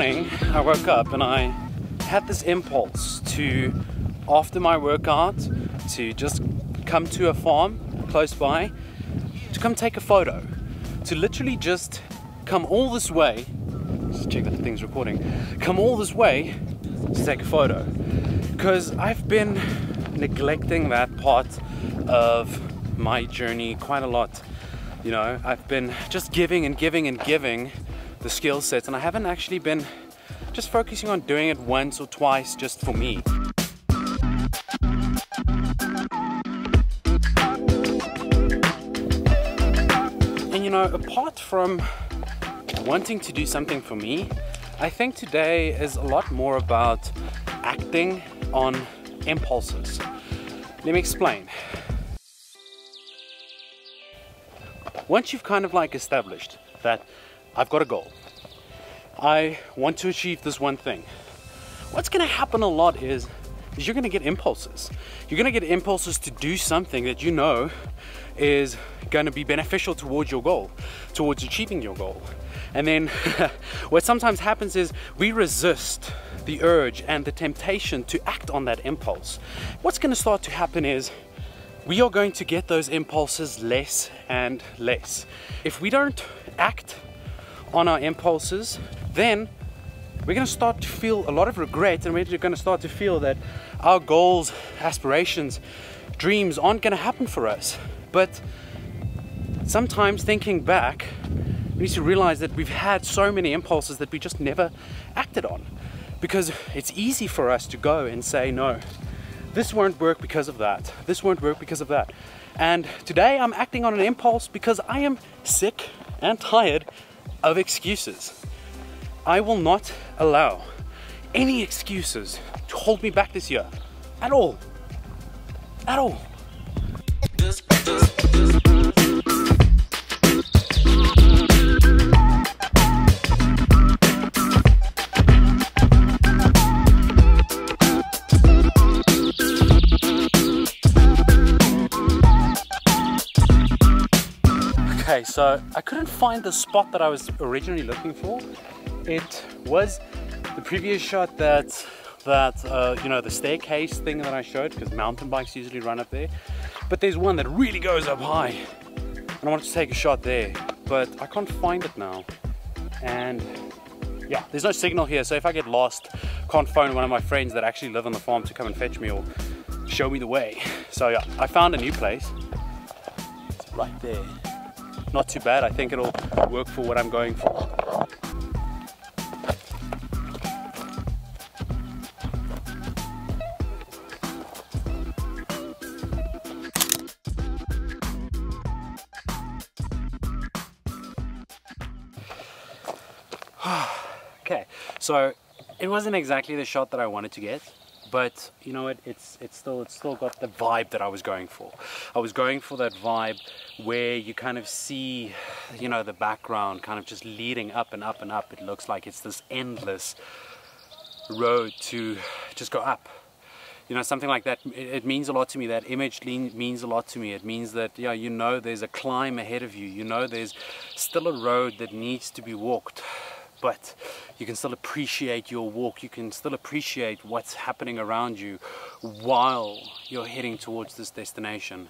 morning I woke up and I had this impulse to, after my workout, to just come to a farm close by, to come take a photo, to literally just come all this way, just check that the thing's recording, come all this way to take a photo, because I've been neglecting that part of my journey quite a lot. You know, I've been just giving and giving and giving the skill sets, and I haven't actually been just focusing on doing it once or twice just for me. And you know, apart from wanting to do something for me, I think today is a lot more about acting on impulses. Let me explain. Once you've kind of like established that I've got a goal, I want to achieve this one thing, what's going to happen a lot is you're going to get impulses. You're going to get impulses to do something that you know is going to be beneficial towards your goal, towards achieving your goal. And then what sometimes happens is we resist the urge and the temptation to act on that impulse. What's going to start to happen is we are going to get those impulses less and less. If we don't act on our impulses, then we're going to start to feel a lot of regret, and we're going to start to feel that our goals, aspirations, dreams aren't going to happen for us. But sometimes thinking back, we need to realize that we've had so many impulses that we just never acted on, because it's easy for us to go and say, no, this won't work because of that, this won't work because of that. And today I'm acting on an impulse because I am sick and tired of excuses. I will not allow any excuses to hold me back this year at all. At all. Okay, so I couldn't find the spot that I was originally looking for. It was the previous shot that you know, the staircase thing that I showed, because mountain bikes usually run up there. But there's one that really goes up high, and I wanted to take a shot there, but I can't find it now. And yeah, there's no signal here, so if I get lost, can't phone one of my friends that actually live on the farm to come and fetch me or show me the way. So yeah, I found a new place. It's right there. Not too bad, I think it'll work for what I'm going for. Okay, so it wasn't exactly the shot that I wanted to get, but you know what, it's still got the vibe that I was going for. I was going for that vibe where you kind of see, you know, the background kind of just leading up and up and up. It looks like it's this endless road to just go up. You know, something like that. It means a lot to me. That image means a lot to me. It means that, yeah, you know, there's a climb ahead of you. You know, there's still a road that needs to be walked, but you can still appreciate your walk. You can still appreciate what's happening around you while you're heading towards this destination.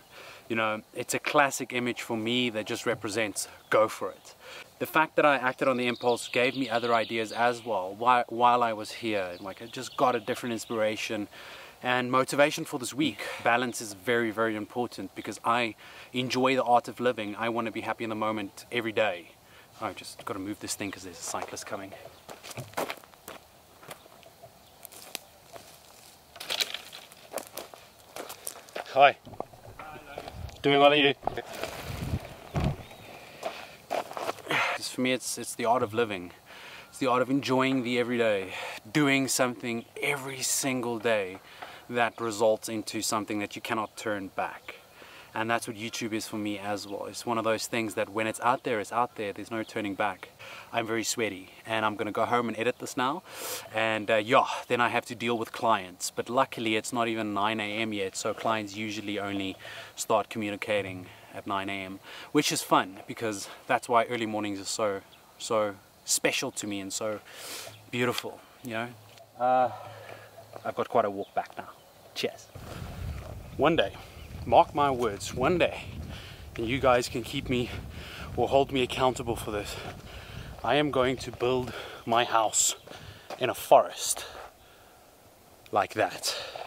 You know, it's a classic image for me that just represents go for it. The fact that I acted on the impulse gave me other ideas as well while I was here. Like, I just got a different inspiration and motivation for this week. Balance is very, very important, because I enjoy the art of living. I want to be happy in the moment every day. I've just got to move this thing because there's a cyclist coming. Hi. Hello. Doing well, are you? For me, it's the art of living. It's the art of enjoying the everyday. Doing something every single day that results into something that you cannot turn back. And that's what YouTube is for me as well. It's one of those things that when it's out there, it's out there. There's no turning back. I'm very sweaty, and I'm going to go home and edit this now. And yeah, then I have to deal with clients. But luckily, it's not even 9 a.m. yet, so clients usually only start communicating at 9 a.m., which is fun, because that's why early mornings are so special to me and so beautiful, you know. I've got quite a walk back now. Cheers. One day, mark my words, one day, and you guys can keep me or hold me accountable for this, I am going to build my house in a forest like that.